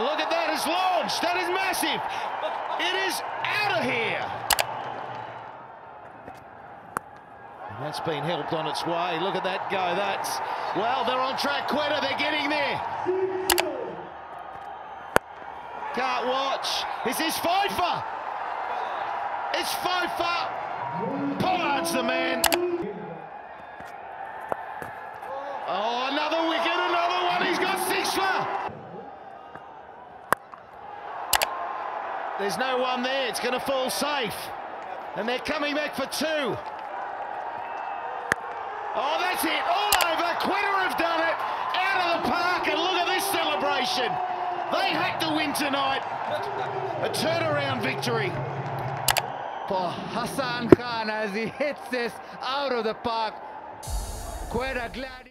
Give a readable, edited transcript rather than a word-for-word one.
And look at that, it's launched. That is massive. It is out of here. And that's been helped on its way. Look at that go. That's, well, they're on track. Quetta, they're getting there. Can't watch. Is this FIFA? It's FIFA. Pollard's the man. Oh, another wicket, another one. He's got Sixler. There's no one there. It's going to fall safe. And they're coming back for two. Oh, that's it. All over. Quetta have done it. Out of the park. And look at this celebration. They had to win tonight. A turnaround victory. For Hasan Khan as he hits this out of the park. Quetta glad.